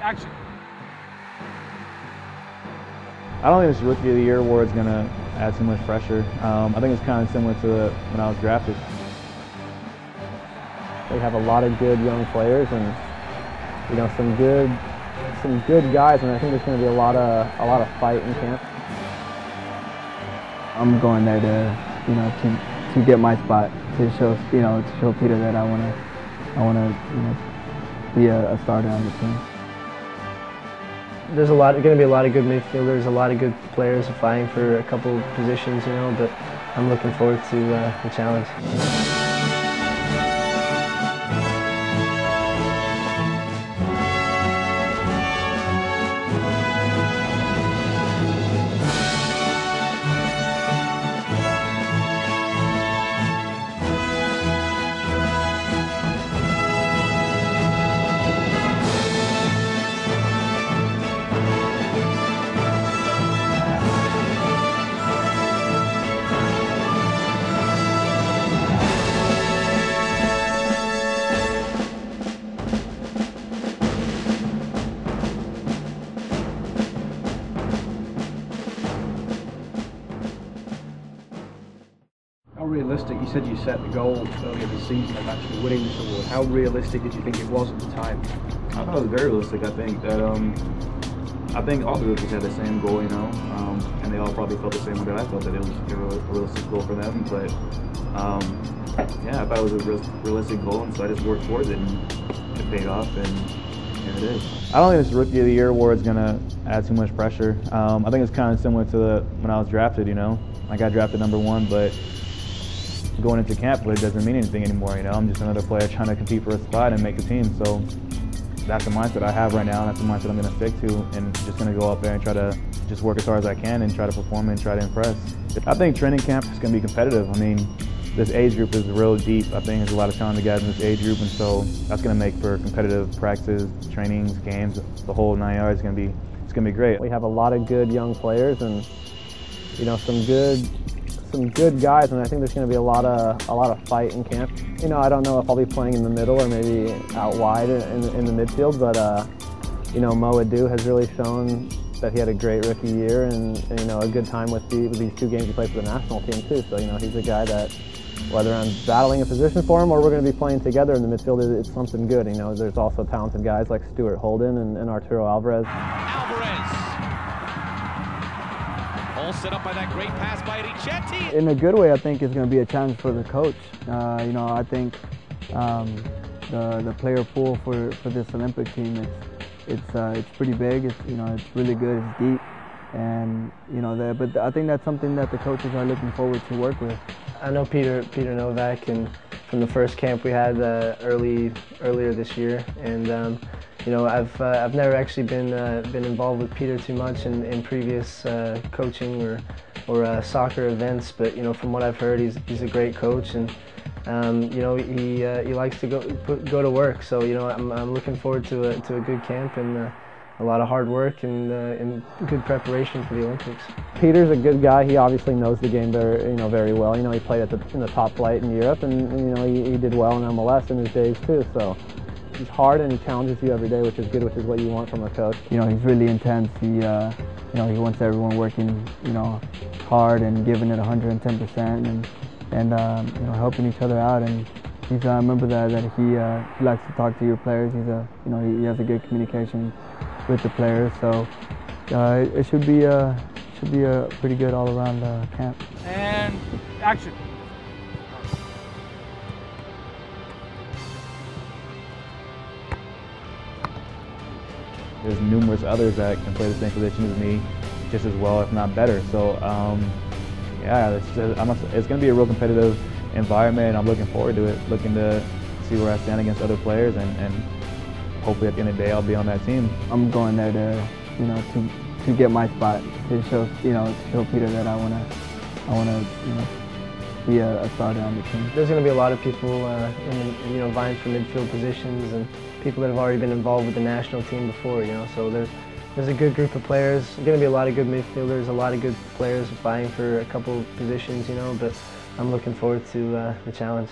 Action. I don't think this Rookie of the Year award is going to add too much pressure. I think it's kind of similar to when I was drafted. They have a lot of good young players, and you know, some good guys, and I think there's going to be a lot of fight in camp. I'm going there to, you know, to get my spot, to show, you know, to show Peter that I want to, you know, be a starter on the team. There's going to be a lot of good midfielders, a lot of good players vying for a couple positions, you know. But I'm looking forward to the challenge. Realistic? You said you set the goal earlier this season of actually winning this award. How realistic did you think it was at the time? I thought it was very realistic. I think that I think all the rookies had the same goal, you know, and they all probably felt the same way that I felt, that it was a realistic goal for them. But yeah, I thought it was a realistic goal, and so I just worked towards it, and it paid off, and here it is. I don't think this Rookie of the Year award is going to add too much pressure. I think it's kind of similar to when I was drafted, you know. I got drafted #1, but going into camp, but it doesn't mean anything anymore, you know. I'm just another player trying to compete for a spot and make a team. So that's the mindset I have right now, and that's the mindset I'm going to stick to, and just going to go out there and try to just work as hard as I can and try to perform and try to impress. I think training camp is going to be competitive. I mean, this age group is real deep. I think there's a lot of talented guys in this age group, and so that's going to make for competitive practice, trainings, games, the whole 9 yards. It's going to be great. We have a lot of good young players, and you know, some good guys, and I think there's going to be a lot of fight in camp. You know, I don't know if I'll be playing in the middle or maybe out wide in the midfield, but you know, Mo Adu has really shown that he had a great rookie year, and you know, a good time with these 2 games he played for the national team too. So you know, he's a guy that whether I'm battling a position for him or we're going to be playing together in the midfield, it's something good. You know, there's also talented guys like Stuart Holden and Arturo Alvarez. Set up by that great pass by Ricchetti. In a good way, I think it's going to be a challenge for the coach. You know, I think the player pool for this Olympic team, it's pretty big. It's, you know, it's really good. It's deep, and you know, but I think that's something that the coaches are looking forward to work with. I know Peter Novak, and from the first camp we had earlier this year, and you know, I've never actually been involved with Peter too much in previous coaching or soccer events, but you know, from what I've heard, he's a great coach, and you know, he likes to go to work. So you know, I'm looking forward to a good camp, and a lot of hard work and good preparation for the Olympics. Peter's a good guy. He obviously knows the game very, you know, very well. You know, he played in the top flight in Europe, and you know, he did well in MLS in his days too. So. He's hard, and he challenges you every day, which is good, which is what you want from a coach. You know, he's really intense. He, you know, he wants everyone working, you know, hard and giving it 110%, and you know, helping each other out. And he's, I remember that he likes to talk to your players. He's a, you know, he has a good communication with the players. So it should be a pretty good all-around camp. And action. There's numerous others that can play the same position as me just as well, if not better. So yeah, it's going to be a real competitive environment, and I'm looking forward to it, looking to see where I stand against other players, and hopefully at the end of the day I'll be on that team. I'm going there to, you know, to get my spot, to show, you know, to show Peter that I want to, you know, be a starter on the team. There's going to be a lot of people you know, vying for midfield positions, and people that have already been involved with the national team before, you know. So there's a good group of players. There's going to be a lot of good midfielders, a lot of good players vying for a couple positions, you know. But I'm looking forward to the challenge.